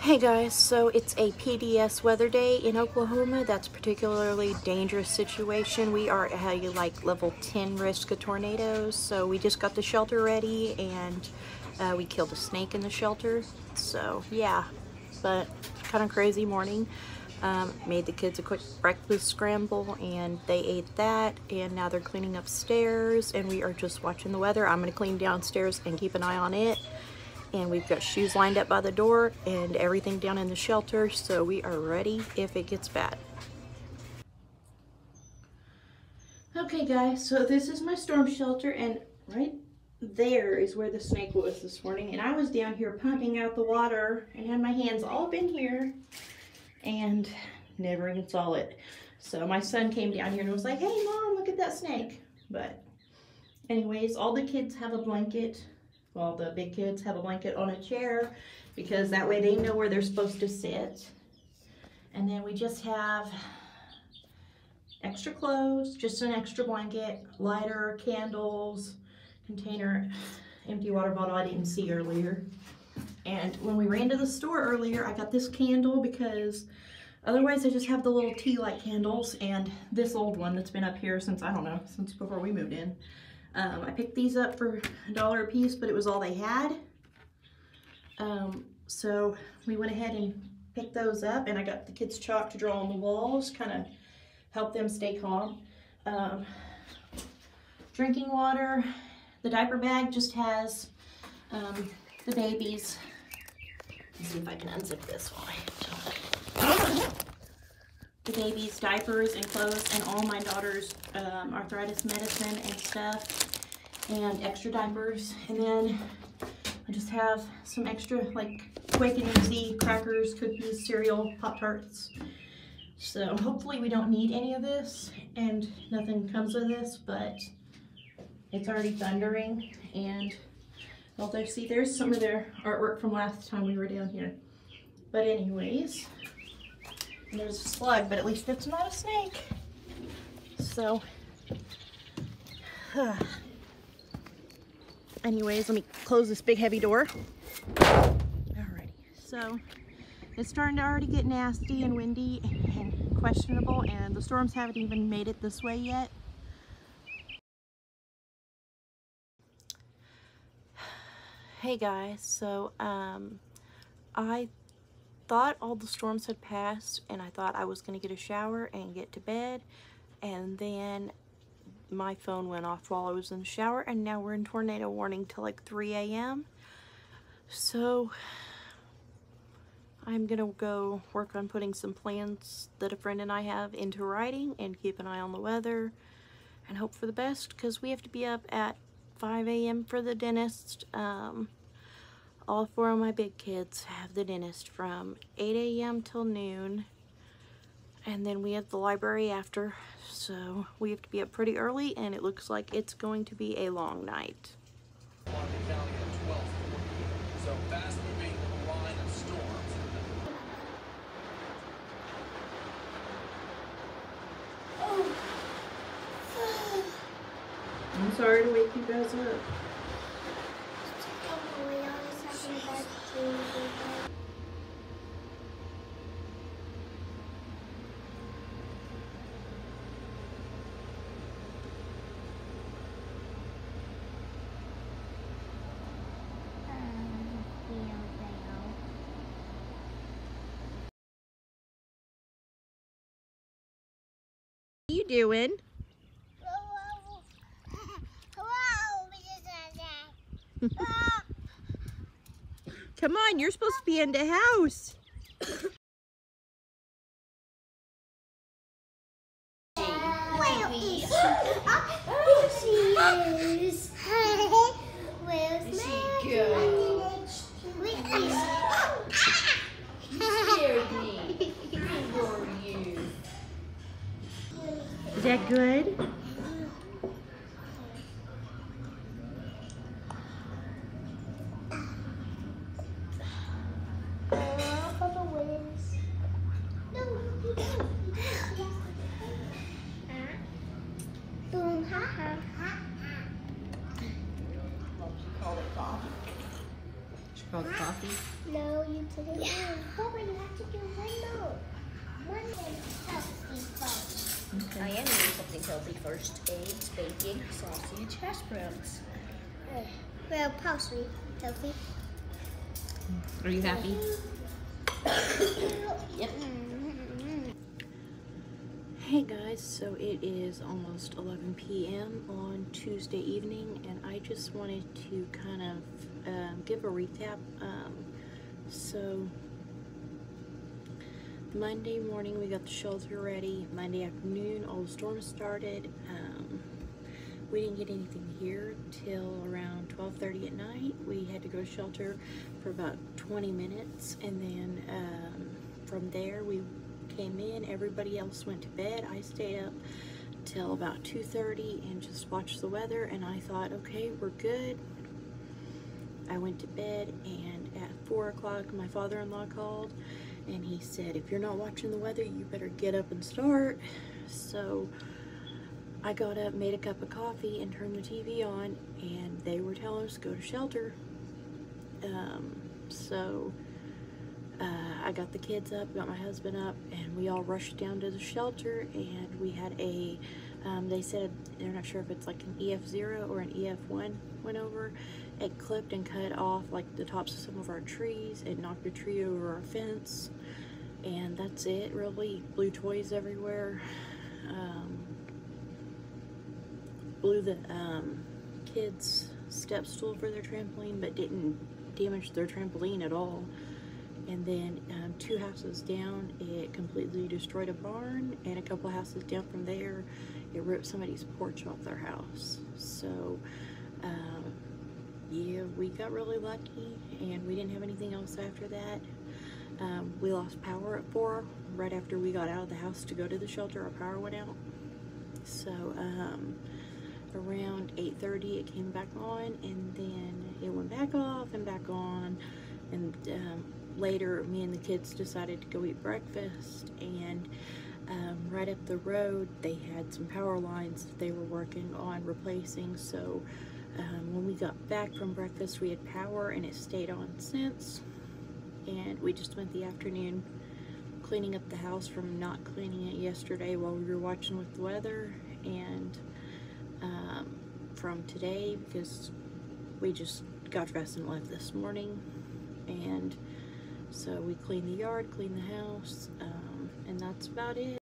Hey guys, so it's a PDS weather day in Oklahoma. That's a particularly dangerous situation. We are at level 10 risk of tornadoes. So we just got the shelter ready and we killed a snake in the shelter. So yeah, but kind of crazy morning. Made the kids a quick breakfast scramble and they ate that, and now they're cleaning upstairs and we are just watching the weather. I'm gonna clean downstairs and keep an eye on it. And we've got shoes lined up by the door and everything down in the shelter, so we are ready if it gets bad. Okay guys, so this is my storm shelter, and right there is where the snake was this morning, and I was down here pumping out the water and had my hands all up in here and never even saw it. So my son came down here and was like, hey mom, look at that snake. But anyways, all the kids have a blanket. Well, the big kids have a blanket on a chair because that way they know where they're supposed to sit. And then we just have extra clothes, just an extra blanket, lighter, candles, container, empty water bottle I didn't see earlier. And when we ran to the store earlier, I got this candle because otherwise I just have the little tea light candles and this old one that's been up here since, I don't know, since before we moved in. I picked these up for $1 a piece, but it was all they had. So we went ahead and picked those up, and I got the kids chalk to draw on the walls, kind of help them stay calm. Drinking water. The diaper bag just has the babies. Let's see if I can unzip this while I talk. The baby's diapers and clothes and all my daughter's arthritis medicine and stuff and extra diapers. And then I just have some extra like quick and easy crackers, cookies, cereal, Pop-Tarts. So hopefully we don't need any of this and nothing comes of this, but it's already thundering. And well, there, see, there's some of their artwork from last time we were down here. But anyways, and there's a slug, but at least it's not a snake. So, anyways, let me close this big heavy door. Alrighty, so it's starting to already get nasty and windy and questionable, and the storms haven't even made it this way yet. Hey guys, so I thought all the storms had passed and I thought I was gonna get a shower and get to bed, and then my phone went off while I was in the shower, and now we're in tornado warning till like 3 AM So I'm gonna go work on putting some plans that a friend and I have into writing and keep an eye on the weather and hope for the best, because we have to be up at 5 AM for the dentist. All four of my big kids have the dentist from 8 AM till noon, and then we have the library after, so we have to be up pretty early, and it looks like it's going to be a long night. I'm sorry to wake you guys up. What are you doing? Hello. Hello. Come on, you're supposed to be in the house. Is that good? Spilled coffee? No, you didn't. Yeah. Bubba, you have to do one healthy food. Okay. I am doing something healthy first. Eggs, bacon, sausage, hash browns. Well, possibly healthy. Are you happy? Yep. Hey guys, so it is almost 11 p.m. on Tuesday evening, and I just wanted to kind of give a recap. So Monday morning we got the shelter ready. Monday afternoon all the storms started. We didn't get anything here till around 12:30 at night. We had to go to shelter for about 20 minutes, and then from there we came in, everybody else went to bed. I stayed up till about 2:30 and just watched the weather, and I thought, okay, we're good. I went to bed, and at 4 o'clock my father-in-law called and he said, if you're not watching the weather, you better get up and start. So I got up, made a cup of coffee, and turned the TV on, and they were telling us to go to shelter. I got the kids up, got my husband up, and we all rushed down to the shelter, and we had a, they said, they're not sure if it's like an Ef-0 or an Ef-1 went over. It clipped and cut off like the tops of some of our trees. It knocked a tree over our fence, and that's it really. Blew toys everywhere. Blew the kids' step stool for their trampoline, but didn't damage their trampoline at all. And then two houses down, it completely destroyed a barn, and a couple houses down from there, it ripped somebody's porch off their house. So, yeah, we got really lucky, and we didn't have anything else after that. We lost power at 4, right after we got out of the house to go to the shelter. Our power went out. So, around 8:30, it came back on, and then it went back off and back on, and later, me and the kids decided to go eat breakfast, and right up the road, they had some power lines that they were working on replacing. So when we got back from breakfast, we had power, and it stayed on since. And we just spent the afternoon cleaning up the house from not cleaning it yesterday while we were watching with the weather, and from today, because we just got dressed and left this morning. And so we cleaned the yard, cleaned the house, and that's about it.